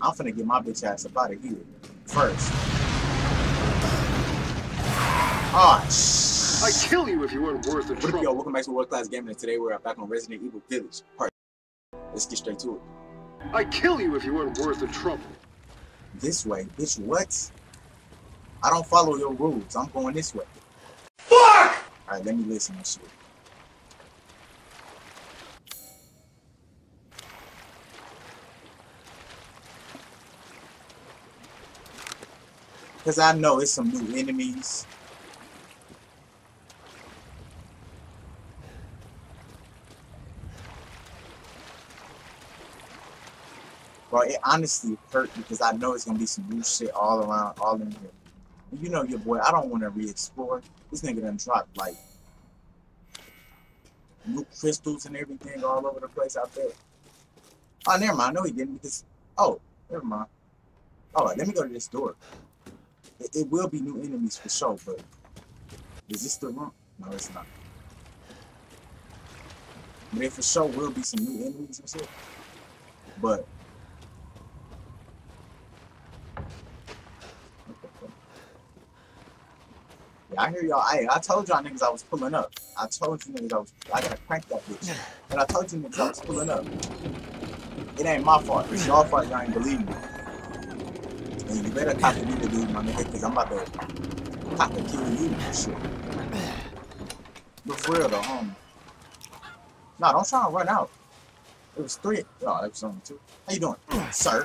I'm finna get my bitch ass up out of here first. Oh, I'd kill you if you weren't worth the trouble. Yo, welcome back to World Class Gaming, and today we're back on Resident Evil Village Part. Let's get straight to it. I'd kill you if you weren't worth the trouble. This way, bitch, what? I don't follow your rules. I'm going this way. Fuck! Alright, let me listen and shit. Because I know it's some new enemies. Bro, it honestly hurt because I know it's going to be some new shit all around, all in here. And you know your boy, I don't want to re-explore. This nigga done dropped, like, new crystals and everything all over the place out there. Oh, never mind. No, he didn't because... Oh, never mind. Alright, let me go to this door. It will be new enemies for sure, but is this the room? No, it's not. But there for sure will be some new enemies and shit. But yeah, I hear y'all. I told y'all niggas I was pulling up. I told you niggas I gotta crank that bitch. But I told you niggas I was pulling up. It ain't my fault. It's y'all fault y'all ain't believe me. And you better cop to me to do, my nigga, because I'm about to cop to kill you and shit. But for real, though, homie. Nah, don't try to run out. It was three. No, it was only two. How you doing, sir?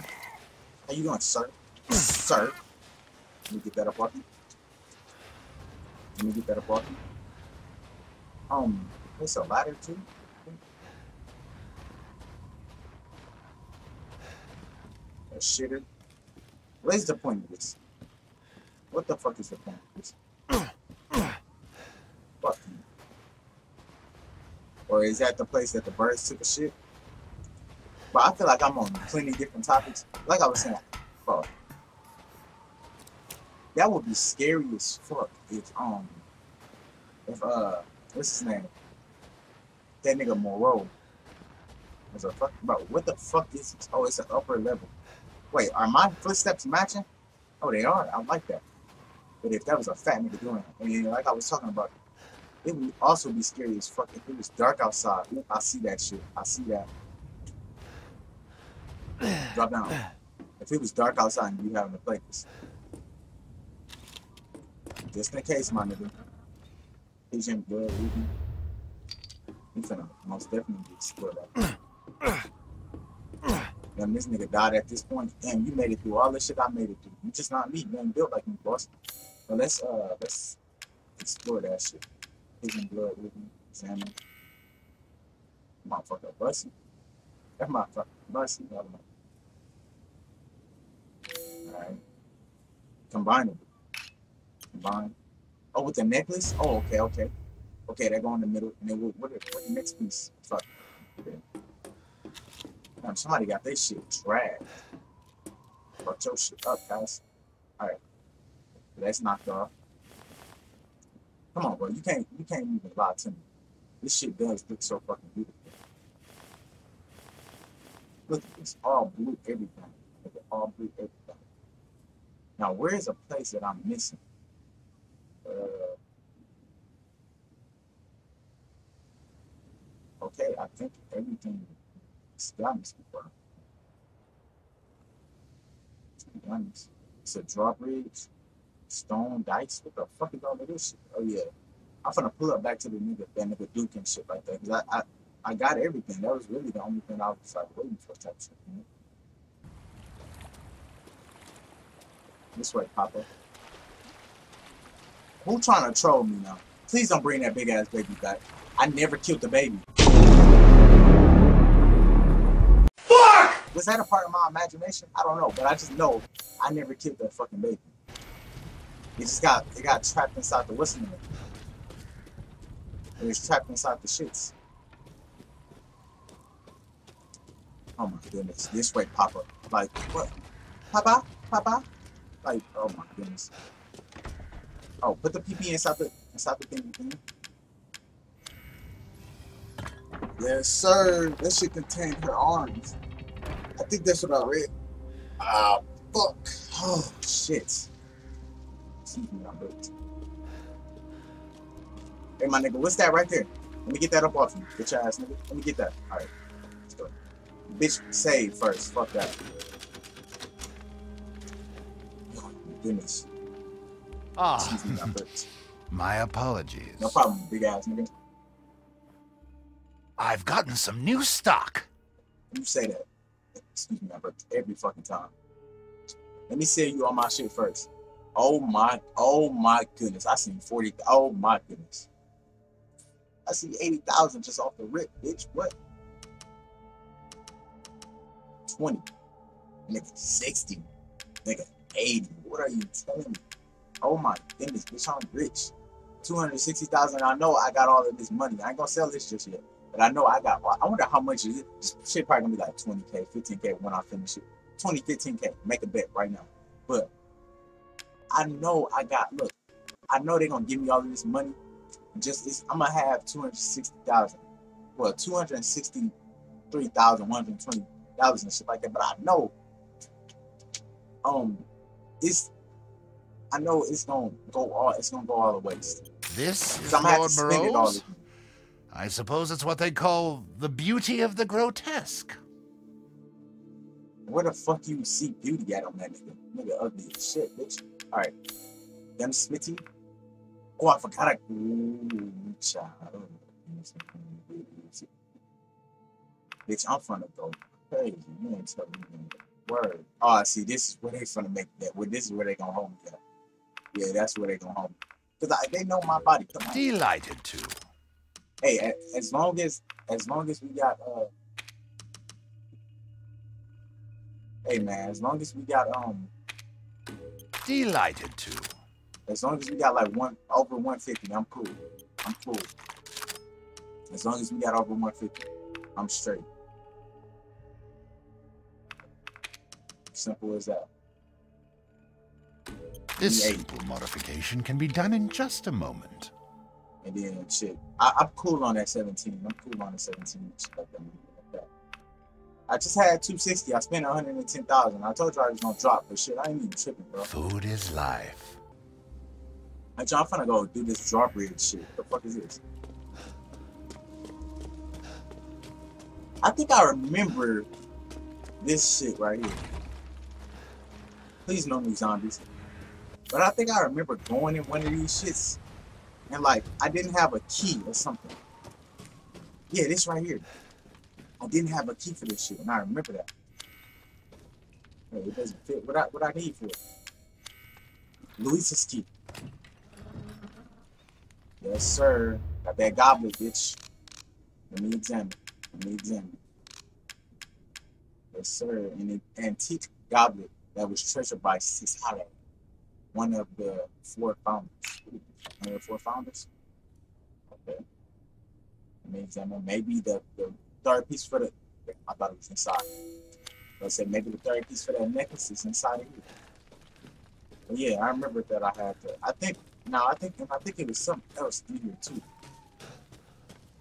How you doing, sir? Sir? Let me get that up off you. Let me get that up off you. There's a ladder, too. A shitter. What is the point of this? What the fuck is the point of this? Fuck me. Or is that the place that the birds took a shit? But I feel like I'm on plenty of different topics. Like I was saying, fuck. That would be scary as fuck if what's his name? That nigga Moreau was a fuck, bro. What the fuck is this? Oh, it's an upper level. Wait, are my footsteps matching? Oh, they are. I like that. But if that was a fat nigga doing it, and like I was talking about, it would also be scary as fuck if it was dark outside. Oop, I see that shit. I see that. Drop down. If it was dark outside and you having to play this. Just in case, my nigga. He's in blood. He's gonna most definitely explore that. And this nigga died at this point. Damn, you made it through all the shit I made it through. You just not me. You ain't built like me, boss. But let's explore that shit. Pigeon blood with me. Examine. Motherfucker bussy. That motherfucker bussy. Alright. Combinable. Combine. Oh, with the necklace? Oh, okay, okay. Okay, they go in the middle. And then what the next piece? Fuck. Okay. Damn, somebody got their shit dragged. Fuck your shit up, guys. Alright. That's knocked off. Come on, bro. You can't even lie to me. This shit does look so fucking beautiful. Look, it's all blue everything. Look at all blue everything. Now where is a place that I'm missing? Okay, I think everything. It's a drawbridge, stone dikes. What the fuck is all of this shit? Oh yeah, I'm finna pull up back to the nigga, that nigga Duke and shit like that. Cause I got everything. That was really the only thing I was like waiting for type shit. You know? This way, Papa. Who trying to troll me now? Please don't bring that big ass baby back. I never killed the baby. Was that a part of my imagination? I don't know, but I just know I never killed that fucking baby. It got trapped inside the what's in it. It was trapped inside the shits. Oh my goodness. This way, Papa. Like, what? Papa? Papa? Like, oh my goodness. Oh, put the PP inside the thing. Yes, sir. That shit contained her arms. I think that's what I read. Ah, fuck. Oh, shit. Hey, my nigga, what's that right there? Let me get that up off you, bitch ass nigga. Let me get that. All right, let's go. Bitch, save first. Fuck that. Oh, goodness. Ah, my apologies. No problem, big ass nigga. I've gotten some new stock. You say that. Excuse me, my brother. Every fucking time. Let me sell you all my shit first. Oh my goodness. I seen 40. Oh my goodness. I see 80,000 just off the rip, bitch. What? 20. Nigga, 60. Nigga, 80. What are you telling me? Oh my goodness, bitch, I'm rich. 260,000. I know I got all of this money. I ain't gonna sell this just yet. But I know I got, I wonder how much is it. This shit probably gonna be like 20K, 15K when I finish it. 20, 15K. Make a bet right now. But I know I got, look, I know they're gonna give me all of this money. Just this, I'm gonna have 260,000. Well, 263,000, 120,000 and shit like that. But I know I know it's gonna go all the way. This is Lord Moreau's. I suppose it's what they call the beauty of the grotesque. Where the fuck you see beauty at on that nigga? Nigga ugly as shit, bitch. Alright. Them Smitty. Oh, I forgot I child. Bitch, I'm finna go crazy. You ain't telling me a word. Oh, see, this is where they finna make that. Well, this is where they gonna hold me at. Yeah, that's where they gonna hold me. Cause they know my body. Come on. Delighted to. Hey, as long as we got hey man, as long as we got delighted to. As long as we got like over 150, I'm cool. I'm cool. As long as we got over 150, I'm straight. Simple as that. This simple modification can be done in just a moment. And then shit, I'm cool on that 17. I'm cool on the 17. Shit like that. I just had 260. I spent 110,000. I told you I was gonna drop, but shit, I ain't even tripping, bro. Food is life. I'm finna go do this drawbridge shit. What the fuck is this? I think I remember this shit right here. Please no new zombies. But I think I remember going in one of these shits and like I didn't have a key or something. Yeah, this right here. I didn't have a key for this shit and I remember that. Hey, it doesn't fit what I need for it. Luisa's key. Yes, sir. Got that goblet, bitch. Let me examine. Yes, sir. An antique goblet that was treasured by Cisella, one of the four founders. Ooh, one of the four founders? Okay. Let me examine. Maybe the third piece for the... I thought it was inside. I said maybe the third piece for that necklace is inside of you. But yeah, I remember that I had to... I think it was something else in here too.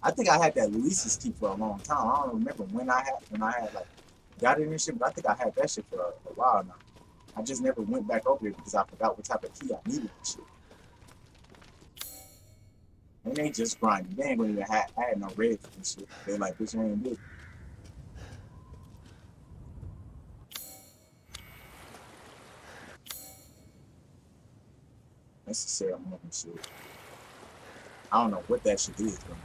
I think I had that Luisa's key for a long time. I don't remember when I had like got it and shit, but I think I had that shit for a while now. I just never went back over it because I forgot what type of key I needed and shit. And they just grinding. They ain't gonna even have I had no red and shit. They like bitch I ain't good. Necessary moment shit. I don't know what that shit is, bro.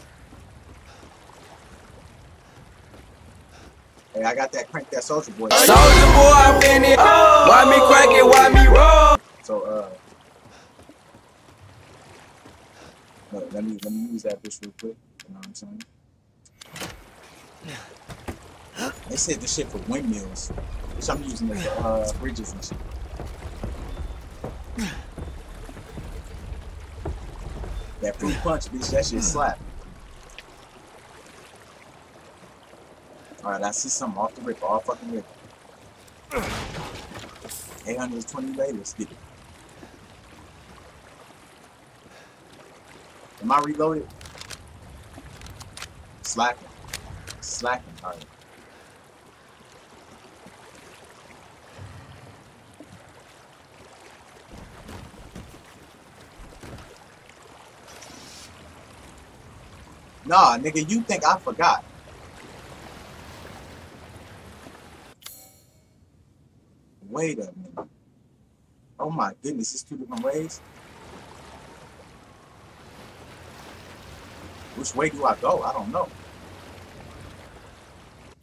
Hey, I got that crank that soldier boy. Soldier boy, I'm in it. Oh. Why me crank it? Why me roll? So look, let me use that bitch real quick. You know what I'm saying? Yeah. They said this shit for windmills, which I'm using it for bridges and shit. That fruit punch, bitch, that shit slap. Alright, I see something off the rip, all fucking rip. 820 later, let's get it. Am I reloaded? Slacking. Slacking, alright. Nah, nigga, you think I forgot. Wait a minute. Oh my goodness, it's two different ways. Which way do I go? I don't know.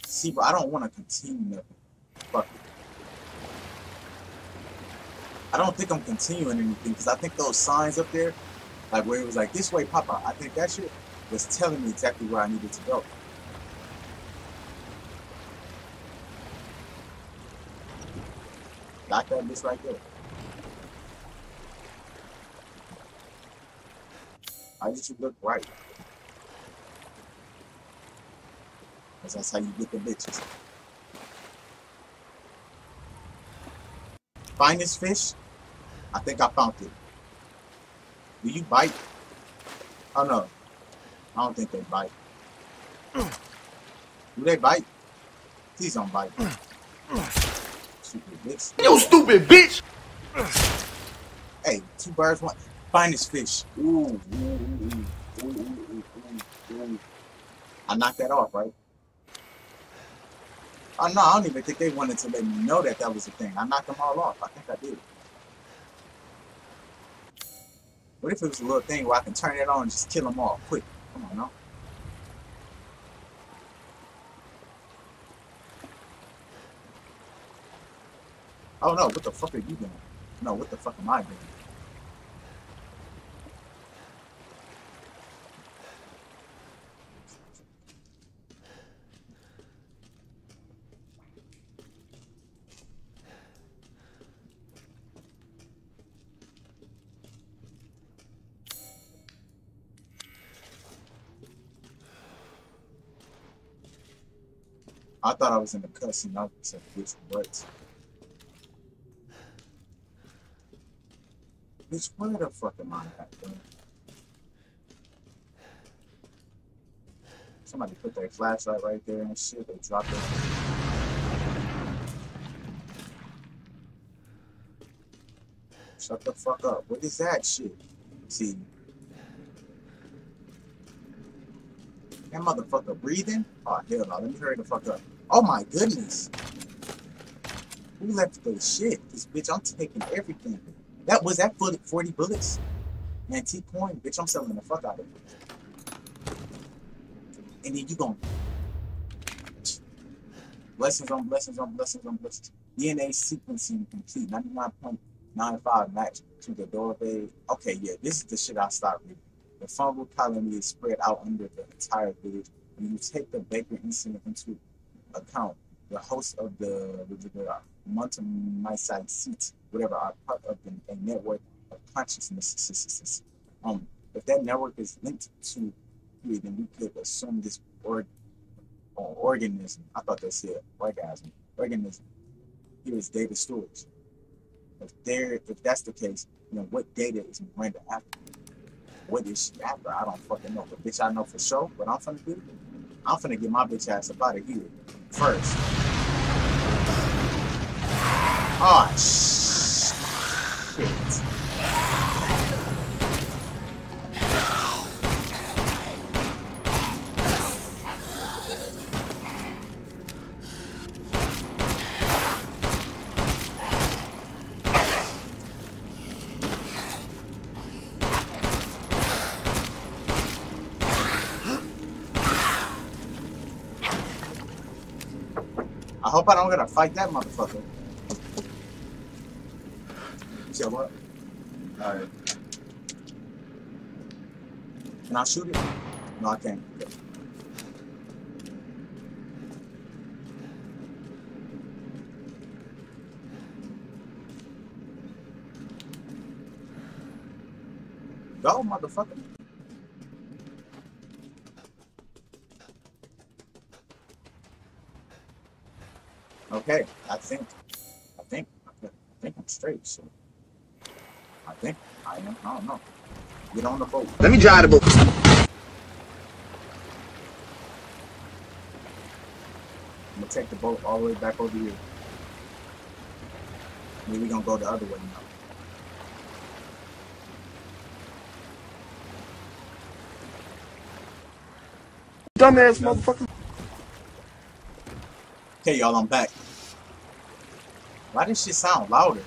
See, but I don't want to continue that. Fuck it. I don't think I'm continuing anything, because I think those signs up there, like where it was like, this way, Papa, I think that shit was telling me exactly where I needed to go. Got that bitch right there. I need you to look right. Because that's how you get the bitches. Find this fish? I think I found it. Do you bite? Oh no. I don't think they bite. Do they bite? Please don't bite. Stupid bitch. You stupid bitch! Hey, two birds, one. Find this fish. Ooh, ooh, ooh, ooh, ooh, ooh, ooh. I knocked that off, right? Oh no, I don't even think they wanted to let me know that that was the thing. I knocked them all off. I think I did. What if it was a little thing where I can turn it on and just kill them all quick? Come on, no? Oh no, what the fuck are you doing? No, what the fuck am I doing? I thought I was in the cussing. I was like, bitch, what? Bitch, where the fuck am I at, bro? Somebody put their flashlight right there and shit. They dropped it. Shut the fuck up. What is that shit? See? That motherfucker breathing? Oh, hell no. Let me hurry the fuck up. Oh my goodness. Who left those shit? This bitch, I'm taking everything. That was that 40 bullets. Antique coin, bitch, I'm selling the fuck out of it. And then you gon' blessings on blessings on blessings on blessings. DNA sequencing complete. 99.95 match to the door bay. Okay, yeah, this is the shit I stopped reading. The fungal colony is spread out under the entire village. When you take the Baker incident into account, the hosts of the Montemicide seats, whatever, are part of a network of consciousnesses. If that network is linked to here, then we could assume this organism. I thought they said orgasm. Organism. Here is data storage. If that's the case, you know what data is Miranda after? What is she after? I don't fucking know. But bitch, I know for sure what I'm finna do. I'm finna get my bitch ass up out of here first. Oh, shit. I hope I don't gotta fight that motherfucker. So what? Alright. Can I shoot it? No, I can't. Go, motherfucker. Okay, I think I'm straight, so. I don't know. Get on the boat. Let me drive the boat. I'm gonna take the boat all the way back over here. Maybe we're gonna go the other way now. dumbass motherfucker. Okay, y'all, I'm back. Why did shit sound louder?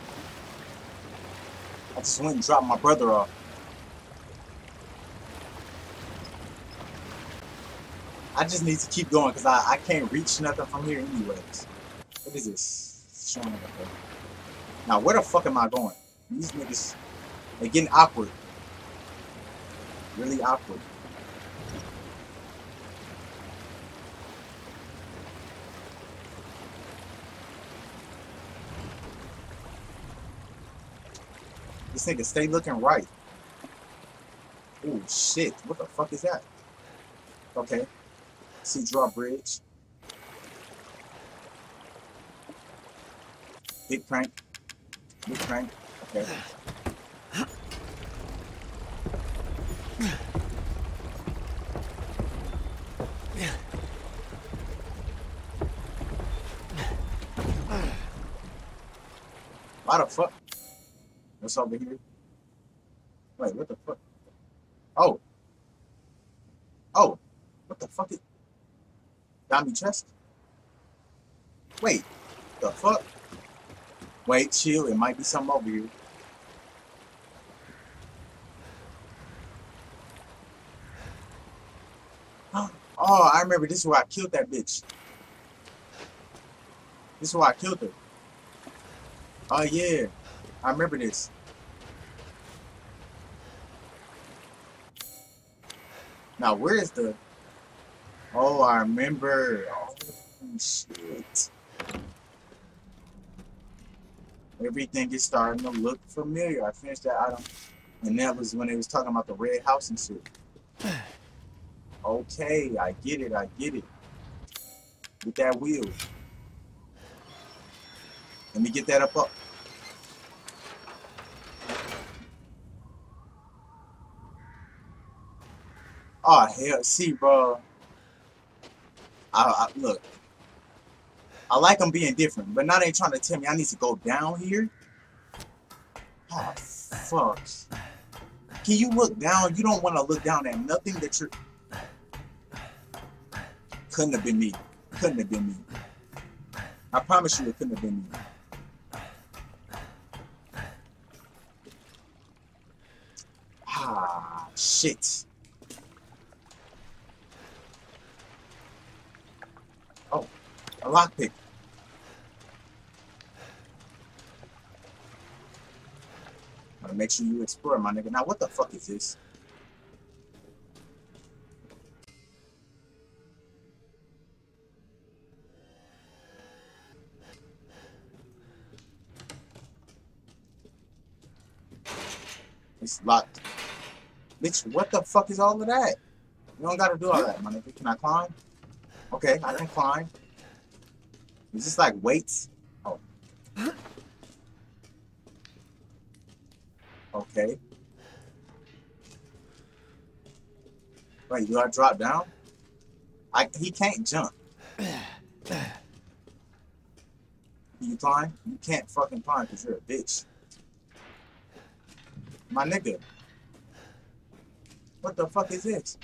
I just went and dropped my brother off. I just need to keep going because I can't reach nothing from here anyways. What is this? Showing up there. Now where the fuck am I going? These niggas, they're getting awkward. Really awkward. This nigga stay looking right. Oh shit, what the fuck is that? Okay. See drawbridge. Big prank. Big prank. Okay. Why the fuck? What's over here? Wait, what the fuck? Oh. Oh. What the fuck is... Got me chest? Wait. The fuck? Wait, chill. It might be something over here. Oh, I remember. This is where I killed that bitch. This is where I killed her. Oh, yeah. I remember this. Now, where is the... Oh, I remember. Oh, shit. Everything is starting to look familiar. I finished that item, and that was when they was talking about the red house and shit. Okay, I get it. I get it. With that wheel. Let me get that up. Oh, hell, see, bro. Look, I like them being different, but now they trying to tell me I need to go down here. Oh, fuck. Can you look down? You don't want to look down at nothing that you're... Couldn't have been me. Couldn't have been me. I promise you it couldn't have been me. Ah, shit. A lockpick. Gotta make sure you explore, my nigga. Now, what the fuck is this? It's locked. Bitch, what the fuck is all of that? You don't gotta do all that, my nigga. Can I climb? Okay, I can climb. Is this like weights? Oh. Okay. Wait, do I drop down? He can't jump. Can you climb? You can't fucking climb because you're a bitch. My nigga. What the fuck is this?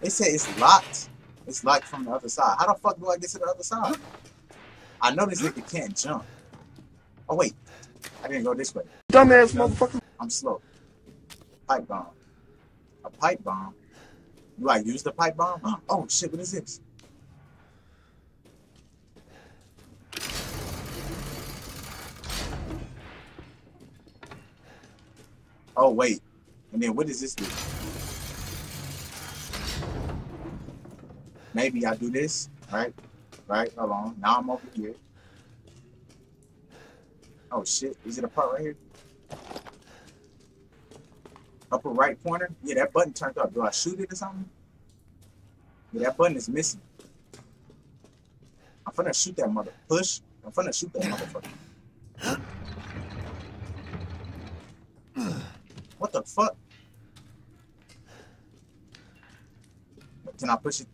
They said it's locked. It's locked from the other side. How the fuck do I get to the other side? I know this nigga can't jump. Oh wait, I didn't go this way. Dumbass motherfucker. I'm slow. Pipe bomb. A pipe bomb? Do I use the pipe bomb? Huh? Oh shit, what is this? Oh wait, and then what does this do? Maybe I do this, right? Right, hold on. Now I'm over here. Oh shit, is it a part right here? Upper right corner? Yeah, that button turned up. Do I shoot it or something? Yeah, that button is missing. I'm finna shoot that mother. Push. I'm finna shoot that motherfucker. What the fuck? Can I push it?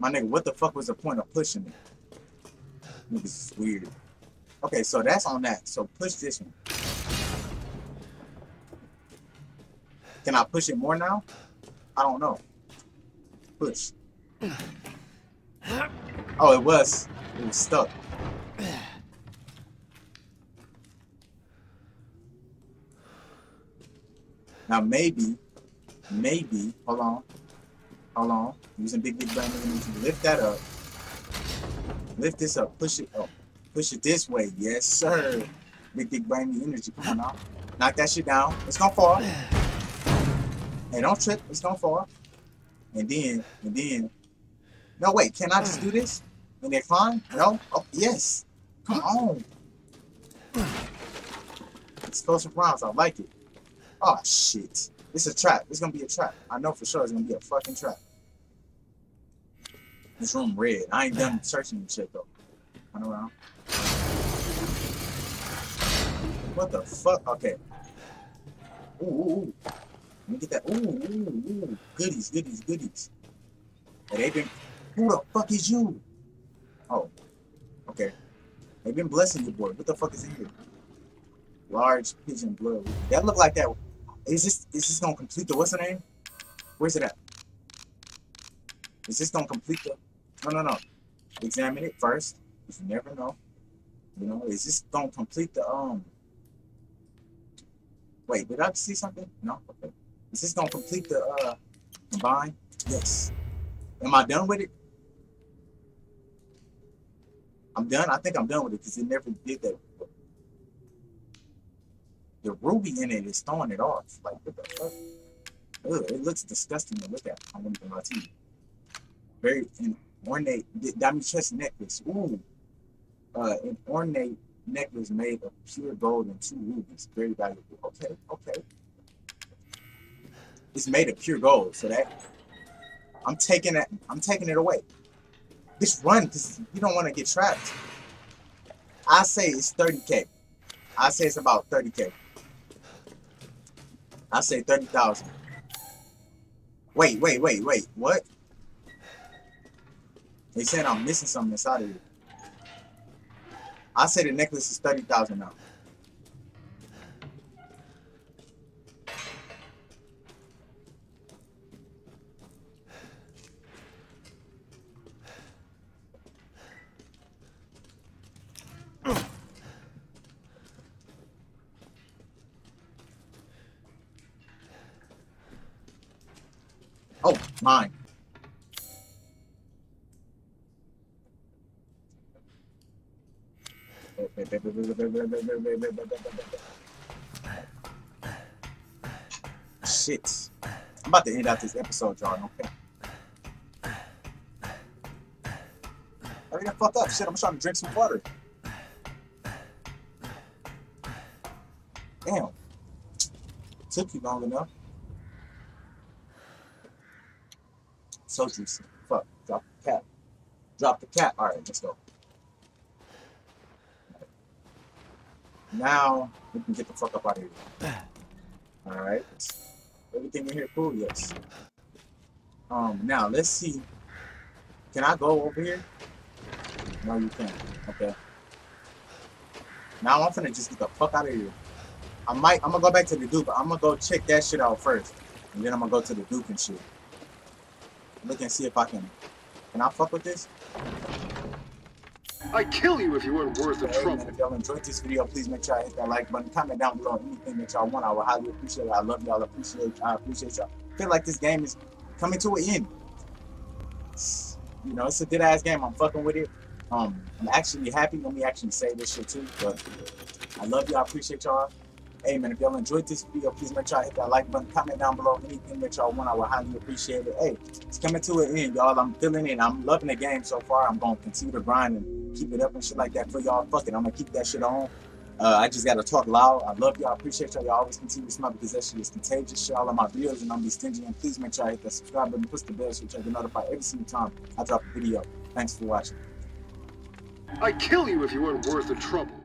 My nigga, what the fuck was the point of pushing it? Niggas is weird. Okay, so that's on that. So push this one. Can I push it more now? I don't know. Push. Oh, it was. It was stuck. Now maybe, hold on, using big bang, we need to lift that up, lift this up, push it this way, yes sir, big bang, the energy, come on, knock that shit down, it's gonna fall, hey don't trip, it's gonna fall, and then, no wait, can I just do this, and then climb, no, oh yes, come on, explosive rounds, I like it. Oh shit. It's a trap. It's gonna be a trap. I know for sure it's gonna be a fucking trap. This room red. I ain't done searching the shit though. Run around. What the fuck? Okay. Ooh, ooh, ooh. Let me get that. Ooh, ooh, ooh. Goodies, goodies, goodies. Hey, they've been... Who the fuck is you? Oh. Okay. They've been blessing you, boy. What the fuck is in here? Large pigeon blood. That look like that. Is this gonna complete the what's the name? Where's it at? Is this gonna complete the? No. Examine it first. Cause you never know. You know, is this gonna complete the Wait, did I see something? No. Okay. Is this gonna complete the combine? Yes. Am I done with it? I'm done. I think I'm done with it because it never did that. The ruby in it is throwing it off. Like, what the fuck? Ugh, it looks disgusting to look at. I wouldn't even lie to you. Very ornate diamond chest necklace. Ooh. An ornate necklace made of pure gold and 2 rubies. Very valuable. Okay, okay. It's made of pure gold, so that I'm taking it away. Just run, because you don't want to get trapped. I say it's 30K. I say it's about 30K. I say 30,000. Wait. What? They said I'm missing something inside of it. I say the necklace is 30,000 now. Oh, mine. Shit. I'm about to end out this episode, y'all, okay? Hurry the fuck up, shit. I'm trying to drink some water. Damn. Took you long enough. So juicy. Fuck. Drop the cat. Drop the cat. Alright, let's go. Right. Now, we can get the fuck up out of here. Alright. Everything in here cool? Yes. Now, let's see. Can I go over here? No, you can't. Okay. Now I'm finna just get the fuck out of here. I'm gonna go back to the Duke, but I'm gonna go check that shit out first. And then I'm gonna go to the Duke and shit. Look and see if I can I fuck with this? I'd kill you if you weren't worth the trouble. If y'all enjoyed this video, please make sure I hit that like button. Comment down below anything that y'all want. I would highly appreciate it. I love y'all. I appreciate y'all. I feel like this game is coming to an end. You know, it's a good ass game. I'm fucking with it. I'm actually happy when we actually say this shit too. But I love y'all. I appreciate y'all. Hey man, if y'all enjoyed this video, please make sure I hit that like button, comment down below anything that y'all want, I would highly appreciate it. Hey, it's coming to an end, y'all. I'm feeling it. I'm loving the game so far. I'm going to continue to grind and keep it up and shit like that for y'all. Fuck it, I'm going to keep that shit on. I just got to talk loud. I love y'all. I appreciate y'all. Y'all always continue to smile because that shit is contagious. Share all of my videos and I'm be stingy. And please make sure I hit that subscribe button, push the bell so y'all get notified every single time I drop a video. Thanks for watching. I'd kill you if you weren't worth the trouble.